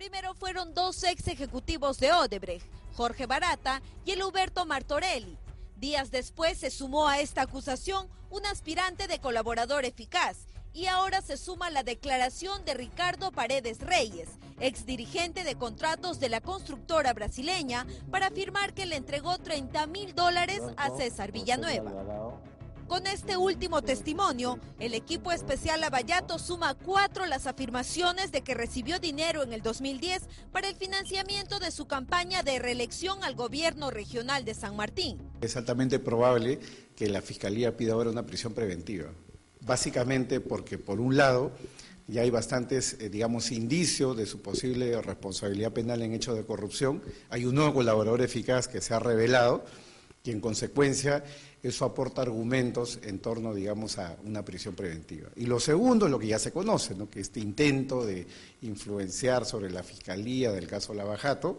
Primero fueron dos ex ejecutivos de Odebrecht, Jorge Barata y el Humberto Martorelli. Días después se sumó a esta acusación un aspirante de colaborador eficaz y ahora se suma la declaración de Ricardo Paredes Reyes, exdirigente de contratos de la constructora brasileña, para afirmar que le entregó $30.000 a César Villanueva. Con este último testimonio, el equipo especial Lava Jato suma 4 las afirmaciones de que recibió dinero en el 2010 para el financiamiento de su campaña de reelección al gobierno regional de San Martín. Es altamente probable que la Fiscalía pida ahora una prisión preventiva, básicamente porque por un lado ya hay bastantes, digamos, indicios de su posible responsabilidad penal en hechos de corrupción, hay un nuevo colaborador eficaz que se ha revelado, y en consecuencia eso aporta argumentos en torno, digamos, a una prisión preventiva. Y lo segundo es lo que ya se conoce, ¿no? Que este intento de influenciar sobre la Fiscalía del caso Lava Jato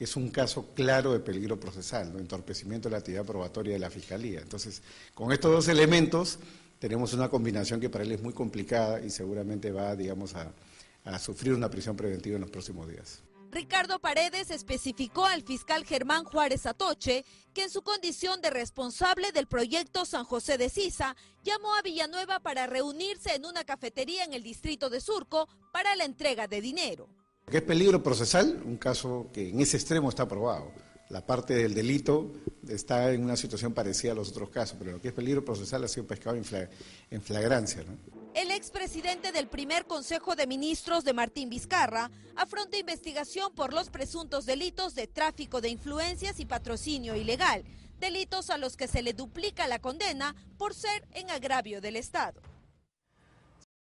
es un caso claro de peligro procesal, ¿no? Entorpecimiento de la actividad probatoria de la Fiscalía. Entonces, con estos dos elementos tenemos una combinación que para él es muy complicada y seguramente va, digamos, a sufrir una prisión preventiva en los próximos días. Ricardo Paredes especificó al fiscal Germán Juárez Atoche que en su condición de responsable del proyecto San José de Sisa llamó a Villanueva para reunirse en una cafetería en el distrito de Surco para la entrega de dinero. ¿Qué es peligro procesal? Un caso que en ese extremo está probado. La parte del delito está en una situación parecida a los otros casos, pero lo que es peligro procesal ha sido pescado en flagrancia, ¿no? El expresidente del primer Consejo de Ministros de Martín Vizcarra afronta investigación por los presuntos delitos de tráfico de influencias y patrocinio ilegal, delitos a los que se le duplica la condena por ser en agravio del Estado.